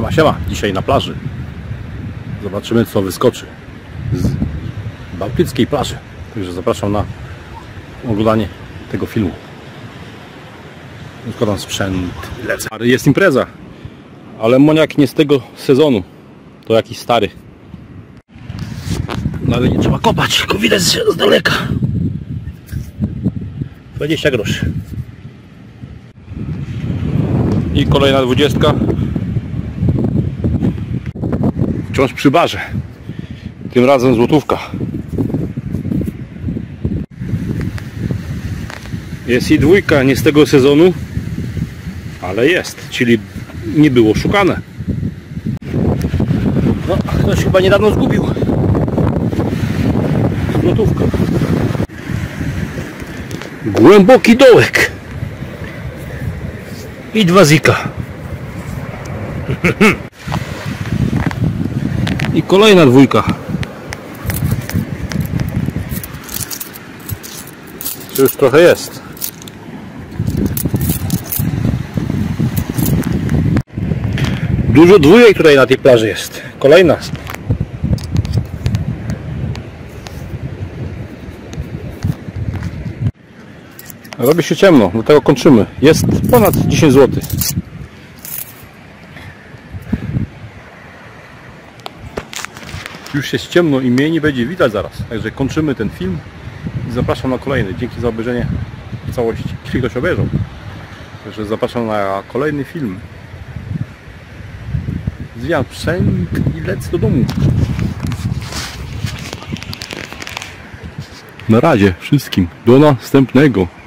Siema, siema. Dzisiaj na plaży. Zobaczymy, co wyskoczy z bałtyckiej plaży. Także zapraszam na oglądanie tego filmu. Odkładam sprzęt, lecę. Jest impreza, ale moniak nie z tego sezonu. To jakiś stary. No ale nie trzeba kopać, tylko widać z daleka. 20 groszy. I kolejna 20. Wciąż przy barze. Tym razem złotówka. Jest i dwójka, nie z tego sezonu, ale jest, czyli nie było szukane. No, ktoś chyba niedawno zgubił. Złotówka. Głęboki dołek. I dwa zika. I kolejna dwójka. To już trochę jest. Dużo dwójek tutaj na tej plaży jest. Kolejna. Robi się ciemno, dlatego kończymy. Jest ponad 10 zł. Już jest ciemno i mnie nie będzie widać zaraz. Także kończymy ten film i zapraszam na kolejny. Dzięki za obejrzenie w całości. Jeśli ktoś obejrzał. Także zapraszam na kolejny film. Zwijam sprzęt i lecę do domu. Na razie wszystkim. Do następnego.